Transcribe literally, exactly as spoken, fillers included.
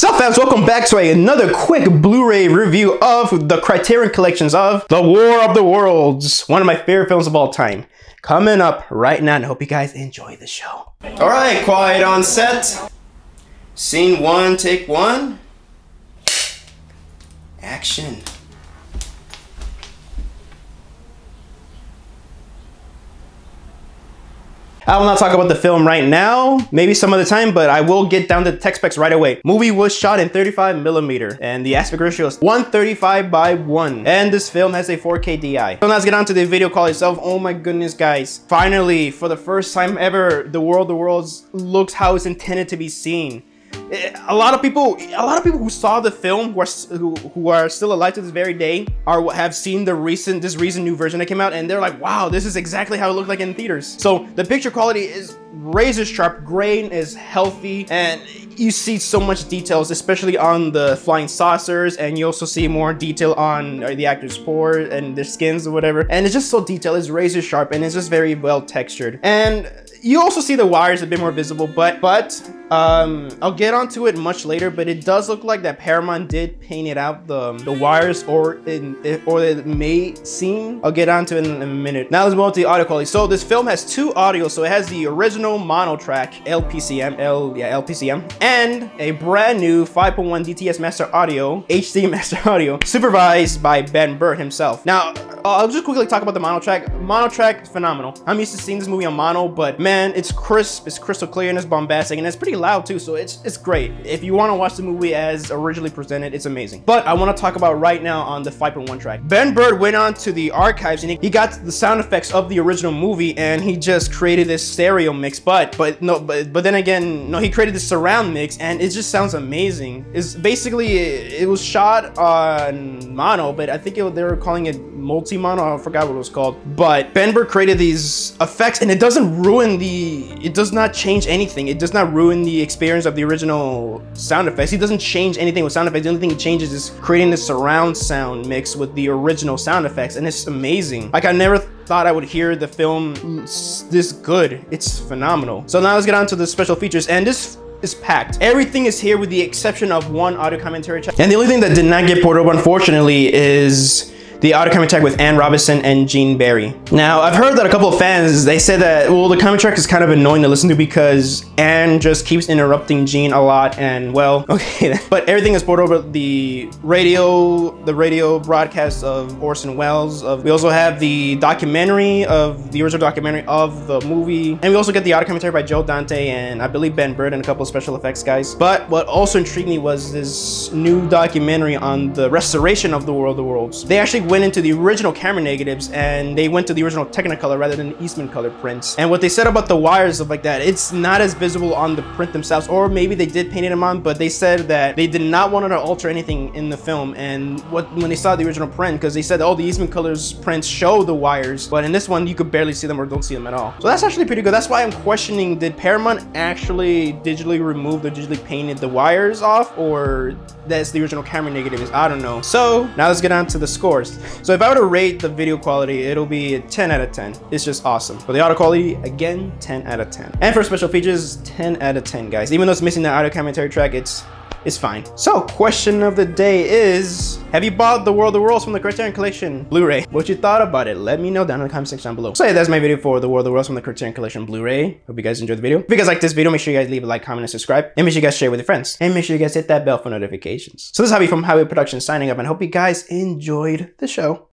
So fams, welcome back to another quick Blu-ray review of the Criterion Collections of The War of the Worlds, one of my favorite films of all time. Coming up right now, and I hope you guys enjoy the show. All right, quiet on set. Scene one, take one. Action. I will not talk about the film right now, maybe some other time, but I will get down to the tech specs right away. Movie was shot in thirty-five millimeter and the aspect ratio is one thirty-five by one. And this film has a four K D I. So now let's get on to the video call itself. Oh my goodness, guys. Finally, for the first time ever, The War of the Worlds looks how it's intended to be seen. A lot of people, a lot of people who saw the film, who are, who, who are still alive to this very day, are have seen the recent, this recent new version that came out, and they're like, wow, this is exactly how it looked like in theaters. So the picture quality is razor sharp, grain is healthy, and you see so much details, especially on the flying saucers, and you also see more detail on the actors' pores and their skins or whatever. And it's just so detailed, it's razor sharp, and it's just very well textured. And you also see the wires a bit more visible, but but um, I'll get onto it much later. But it does look like that Paramount did paint it out the the wires, or in or it may seem. I'll get onto it in a minute. Now let's move on to the audio quality. So this film has two audio. So it has the original mono track L P C M, L yeah L P C M, and a brand new five point one D T S master audio, H D master audio, supervised by Ben Burtt himself. Now I'll just quickly talk about the mono track. Mono track, phenomenal. I'm used to seeing this movie on mono, but man, Man, it's crisp, it's crystal clear, and it's bombastic, and it's pretty loud too, so it's it's great. If you want to watch the movie as originally presented, it's amazing. But I want to talk about right now on the five point one track. Ben Burtt went on to the archives, and he got the sound effects of the original movie, and he just created this stereo mix. But but no, but but then again, no, he created this surround mix, and it just sounds amazing. It's basically it, it was shot on mono, but I think it, they were calling it multi-mono. I forgot what it was called. But Ben Burtt created these effects, and it doesn't ruin the it does not change anything. It does not ruin the experience of the original sound effects. He doesn't change anything with sound effects. The only thing he changes is creating this surround sound mix with the original sound effects, and it's amazing. Like, I never thought I would hear the film this good. It's phenomenal. So now let's get on to the special features, and this is packed. Everything is here with the exception of one audio commentary track, and the only thing that did not get ported up, unfortunately, is the audio commentary track with Anne Robinson and Gene Barry. Now, I've heard that a couple of fans, they said that, well, the commentary track is kind of annoying to listen to because Anne just keeps interrupting Gene a lot, and well, okay. But everything is poured over the radio, the radio broadcast of Orson Welles. Of, we also have the documentary of, the original documentary of the movie. And we also get the audio commentary by Joe Dante and I believe Ben Burtt and a couple of special effects guys. But what also intrigued me was this new documentary on the restoration of The War of the Worlds. They actually went into the original camera negatives, and they went to the original Technicolor rather than Eastman color prints. And what they said about the wires of like that, it's not as visible on the print themselves, or maybe they did paint them on, but they said that they did not want to alter anything in the film. And what when they saw the original print, because they said, oh, the Eastman colors prints show the wires, but in this one you could barely see them or don't see them at all. So that's actually pretty good. That's why I'm questioning, did Paramount actually digitally remove or digitally painted the wires off, or that's the original camera negatives? I don't know. So now let's get on to the scores. So if I were to rate the video quality, it'll be a ten out of ten. It's just awesome. For the audio quality, again, ten out of ten. And for special features, ten out of ten, guys. Even though it's missing the audio commentary track, it's it's fine. So question of the day is, have you bought The War of the Worlds from the Criterion Collection Blu-ray? What you thought about it? Let me know down in the comment section down below. So yeah, that's my video for The War of the Worlds from the Criterion Collection Blu-ray. Hope you guys enjoyed the video. If you guys like this video, make sure you guys leave a like, comment, and subscribe. And make sure you guys share with your friends. And make sure you guys hit that bell for notifications. So this is Javi from Javiwood Productions signing up, and hope you guys enjoyed the show.